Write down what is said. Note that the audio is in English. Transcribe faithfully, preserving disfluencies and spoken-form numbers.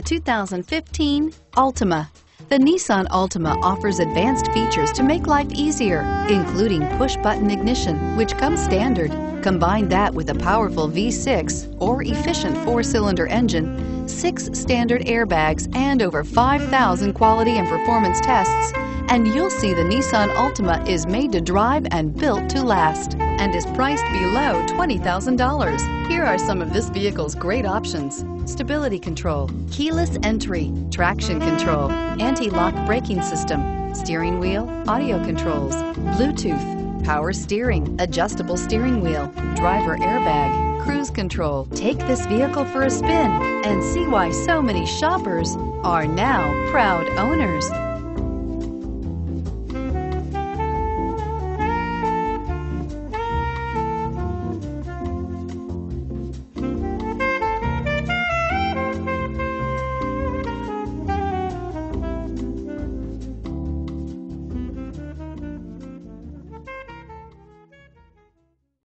The two thousand fifteen Altima. The Nissan Altima offers advanced features to make life easier, including push-button ignition, which comes standard. Combine that with a powerful V six or efficient four-cylinder engine, six standard airbags, and over five thousand quality and performance tests, and you'll see the Nissan Altima is made to drive and built to last, and is priced below twenty thousand dollars. Here are some of this vehicle's great options: stability control, keyless entry, traction control, anti-lock braking system, steering wheel audio controls, Bluetooth, power steering, adjustable steering wheel, driver airbag, cruise control. Take this vehicle for a spin and see why so many shoppers are now proud owners.